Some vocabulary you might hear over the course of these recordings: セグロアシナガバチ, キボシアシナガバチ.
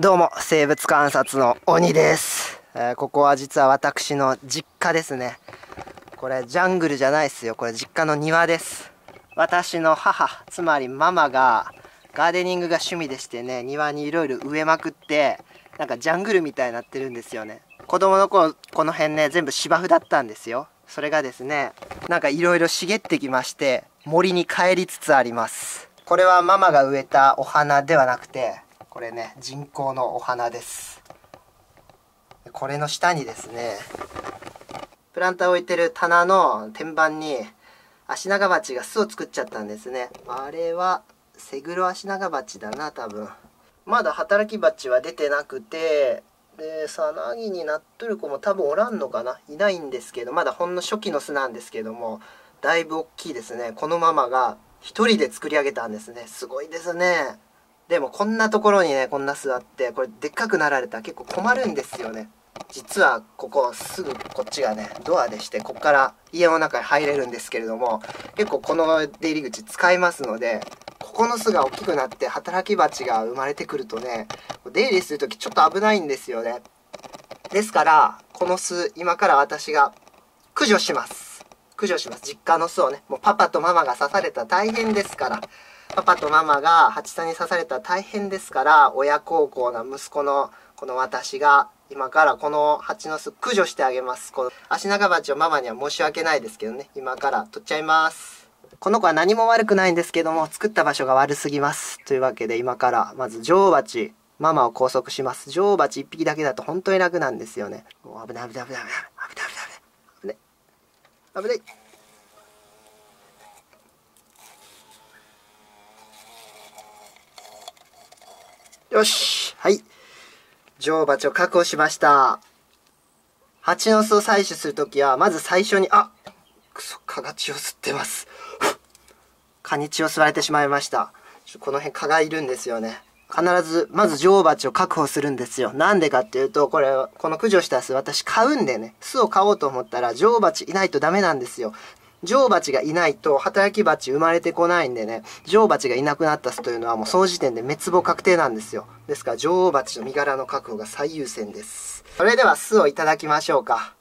どうも、生物観察の鬼です。ここは実は私の実家ですね。これジャングルじゃないですよ。これ実家の庭です。私の母、つまりママがガーデニングが趣味でしてね、庭にいろいろ植えまくって、なんかジャングルみたいになってるんですよね。子供の頃、この辺ね、全部芝生だったんですよ。それがですね、なんかいろいろ茂ってきまして、森に帰りつつあります。これはママが植えたお花ではなくて、これね、人工のお花です。これの下にですね、プランターを置いてる棚の天板にアシナガバチが巣を作っちゃったんですね。あれはセグロアシナガバチだな、多分。まだ働きバチは出てなくて、でさなぎになっとる子も多分おらんのかな、いないんですけど、まだほんの初期の巣なんですけども、だいぶ大きいですね。このママが一人で作り上げたんですね。すごいですね。でもこんなところにね、こんな巣あって、これでっかくなられたら結構困るんですよね。実はここすぐこっちがねドアでして、こっから家の中に入れるんですけれども、結構この出入り口使いますので、ここの巣が大きくなって働きバチが生まれてくるとね、出入りするときちょっと危ないんですよね。ですからこの巣、今から私が駆除します。実家の巣をね、もうパパとママが刺されたら大変ですから、パパとママがハチさんに刺されたら大変ですから、親孝行な息子のこの私が今からこのハチの巣駆除してあげます。このアシナガバチをママには申し訳ないですけどね、今から取っちゃいます。この子は何も悪くないんですけども、作った場所が悪すぎます。というわけで、今からまず女王バチ、ママを拘束します。女王バチ1匹だけだと本当に楽なんですよね。もう危ない危ない危ない危ない危ない危ない危ない。よし、はい。女王蜂を確保しました。蜂の巣を採取するときは、まず最初に、あ、くそ、蚊が血を吸ってます。蚊に血を吸われてしまいました。この辺蚊がいるんですよね。必ず、まず女王蜂を確保するんですよ。なんでかっていうと、この駆除した巣、私買うんでね、巣を買おうと思ったら、女王蜂いないとダメなんですよ。女王蜂がいないと働き蜂生まれてこないんでね、女王蜂がいなくなった巣というのはもうその時点で滅亡確定なんですよ。ですから女王蜂の身柄の確保が最優先です。それでは巣をいただきましょうか。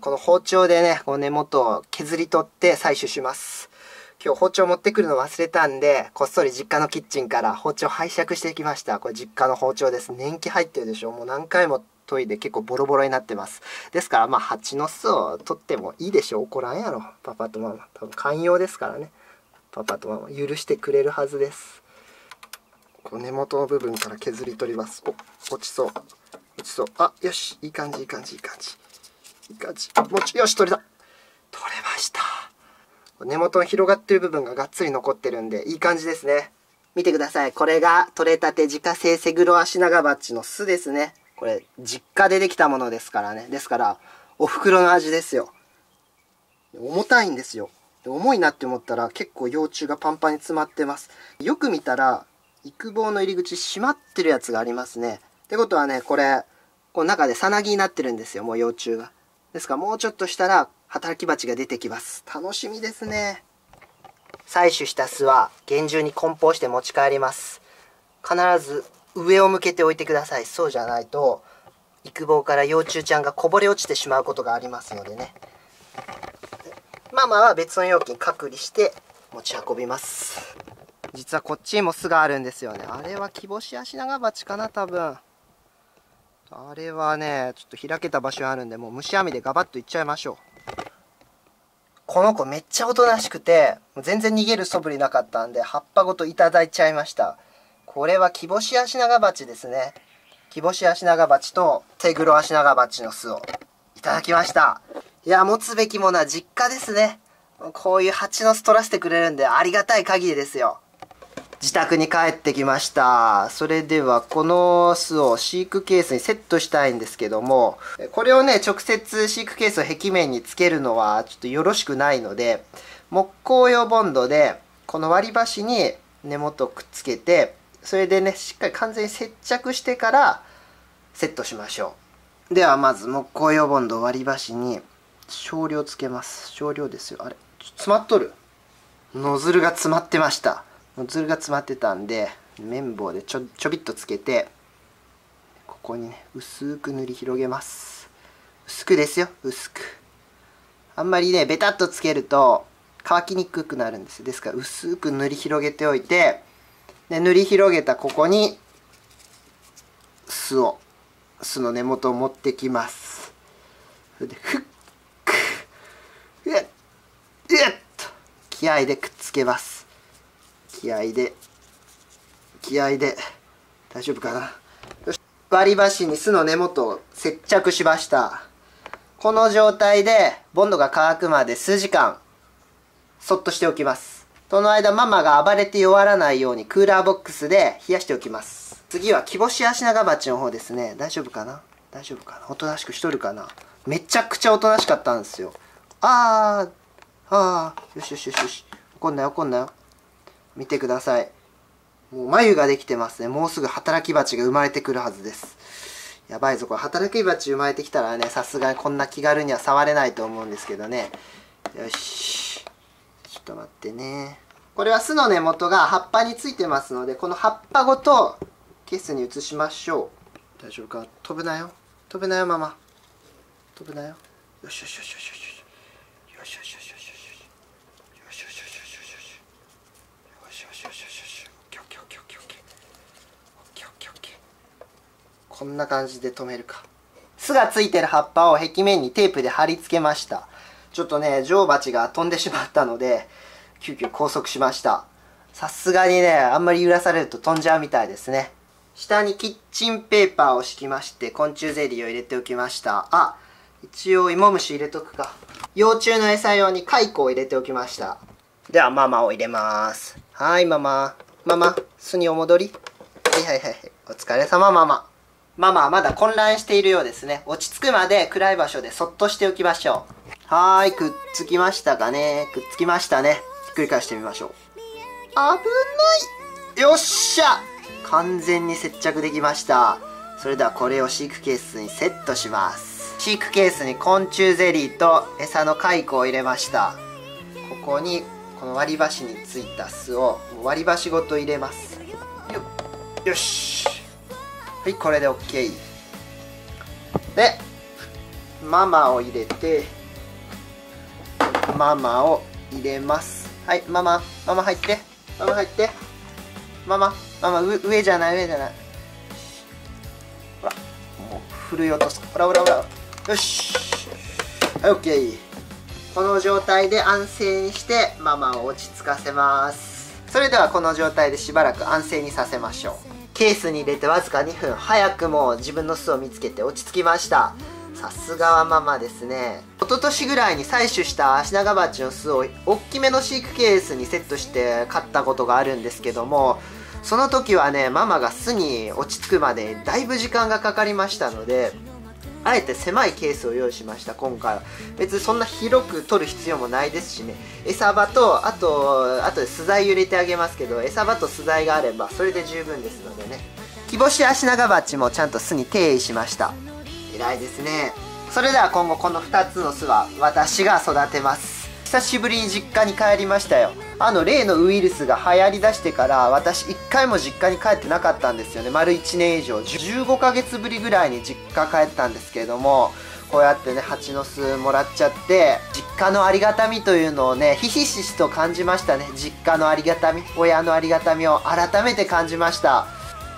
この包丁でね、この根元を削り取って採取します。今日包丁持ってくるの忘れたんで、こっそり実家のキッチンから包丁拝借してきました。これ実家の包丁です。年季入ってるでしょ。もう何回も研いで結構ボロボロになってます。ですからまあ蜂の巣を取ってもいいでしょう。怒らんやろパパとママ。多分寛容ですからね、パパとママ許してくれるはずです。この根元の部分から削り取ります。お、落ちそう落ちそう。あ、よし、いい感じいい感じいい感じいい感じ。もうよし、取れた、取れました。根元の広がってる部分ががっつり残ってるんでいい感じですね。見てください。これが取れたて自家製セグロアシナガバチの巣ですね。これ実家でできたものですからね。ですからお袋の味ですよ。重たいんですよ。重いなって思ったら結構幼虫がパンパンに詰まってます。よく見たら育房の入り口閉まってるやつがありますね。ってことはね、この中でさなぎになってるんですよ、もう幼虫が。ですからもうちょっとしたら働き蜂が出てきます。楽しみですね。採取した巣は厳重に梱包して持ち帰ります。必ず上を向けておいてください。そうじゃないと育房から幼虫ちゃんがこぼれ落ちてしまうことがありますのでね。ママは別の容器に隔離して持ち運びます。実はこっちにも巣があるんですよね。あれはキボシアシナガバチかな、多分。あれはね、ちょっと開けた場所にあるんで、もう虫網でガバッといっちゃいましょう。この子めっちゃおとなしくて、全然逃げる素振りなかったんで葉っぱごといただいちゃいました。これはキボシアシナガバチですね。キボシアシナガバチとセグロアシナガバチの巣をいただきました。いや、持つべきものは実家ですね。こういう蜂の巣取らせてくれるんでありがたい限りですよ。自宅に帰ってきました。それではこの巣を飼育ケースにセットしたいんですけども、これをね、直接飼育ケースを壁面につけるのはちょっとよろしくないので、木工用ボンドでこの割り箸に根元をくっつけて、それでね、しっかり完全に接着してからセットしましょう。ではまず木工用ボンドを割り箸に少量つけます。少量ですよ。あれ、詰まっとる。ノズルが詰まってました。ノズルが詰まってたんで、綿棒でちょびっとつけて、こにね、薄く塗り広げます。薄くですよ、薄く。あんまりね、ベタっとつけると乾きにくくなるんです。ですから、薄く塗り広げておいて、で塗り広げたここに、酢の根元を持ってきます。それで、ふっく、うっ、うっと、気合でくっつけます。気合で、大丈夫かな。よし、割り箸に酢の根元を接着しました。この状態で、ボンドが乾くまで数時間、そっとしておきます。その間、ママが暴れて弱らないように、クーラーボックスで冷やしておきます。次は、キボシアシナガバチの方ですね。大丈夫かなおとなしくしとるかな。めちゃくちゃおとなしかったんですよ。よし。怒んなよ。見てください。もう眉ができてますね。もうすぐ働き蜂が生まれてくるはずです。やばいぞ、これ働き蜂生まれてきたらね、さすがにこんな気軽には触れないと思うんですけどね。よし。ちょっと待ってね。これは巣の根元が葉っぱについてますので、この葉っぱごとケースに移しましょう。大丈夫か？飛ぶなよ、ママ。飛ぶなよ。こんな感じで止めるか。巣がついてる葉っぱを壁面にテープで貼り付けました。ちょっとね、女王蜂が飛んでしまったので、急遽拘束しました。さすがにね、あんまり揺らされると飛んじゃうみたいですね。下にキッチンペーパーを敷きまして、昆虫ゼリーを入れておきました。あ、一応芋虫入れとくか。幼虫の餌用に蚕を入れておきました。では、ママを入れます。はい、ママ。ママ、巣にお戻り。はい。お疲れ様、ママ。ママはまだ混乱しているようですね。落ち着くまで暗い場所でそっとしておきましょう。はーい、くっつきましたかね。くっつきましたね。ひっくり返してみましょう。危ない。よっしゃ、完全に接着できました。それではこれを飼育ケースにセットします。飼育ケースに昆虫ゼリーと餌の蚕を入れました。ここにこの割り箸についた巣を割り箸ごと入れます。よし。はい、これで OK で、ママを入れます。はい、ママ入って。ママ、上じゃない。ほら、もう振るい落とす。ほら。よし、はい、OK。 この状態で安静にしてママを落ち着かせます。それではこの状態でしばらく安静にさせましょう。ケースに入れてわずか2分、早くも自分の巣を見つけて落ち着きました。さすがはママですね。一昨年ぐらいに採取したアシナガバチの巣を大きめの飼育ケースにセットして飼ったことがあるんですけども、その時はね、ママが巣に落ち着くまでだいぶ時間がかかりましたので、あえて狭いケースを用意しました。今回は別にそんな広く取る必要もないですしね。餌場と、あとで巣材入れてあげますけど、餌場と巣材があればそれで十分ですのでね。キボシアシナガバチもちゃんと巣に定位しました。偉いですね。それでは今後この2つの巣は私が育てます。久しぶりに実家に帰りましたよ。例のウイルスが流行りだしてから私1回も実家に帰ってなかったんですよね。丸1年以上、15ヶ月ぶりぐらいに実家帰ったんですけれども、こうやってね、蜂の巣もらっちゃって実家のありがたみというのをね、ひしひしと感じましたね。実家のありがたみ、親のありがたみを改めて感じました。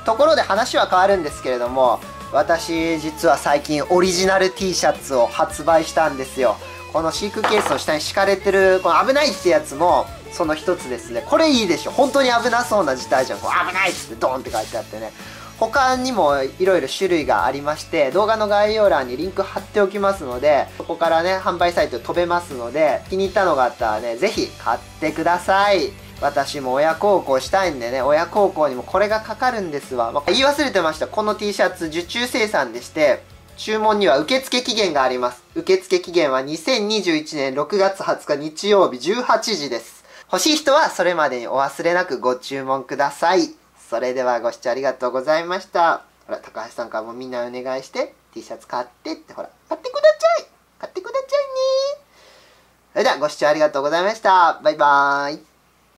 ところで話は変わるんですけれども、私実は最近オリジナル T シャツを発売したんですよ。この飼育ケースの下に敷かれてるこの危ないってやつもその一つですね。これいいでしょ。本当に危なそうな事態じゃん。こう危ないっつってドーンって書いてあってね。他にもいろいろ種類がありまして、動画の概要欄にリンク貼っておきますので、そこからね、販売サイト飛べますので、気に入ったのがあったらね、ぜひ買ってください。私も親孝行したいんでね、親孝行にもこれがかかるんですわ。言い忘れてました。この T シャツ受注生産でして、注文には受付期限があります。受付期限は2021年6月20日日曜日18時です。欲しい人はそれまでにお忘れなくご注文ください。それではご視聴ありがとうございました。ほら、高橋さんからもみんなお願いして、T シャツ買ってって、ほら、買ってくださいね。それではご視聴ありがとうございました。バイバーイ。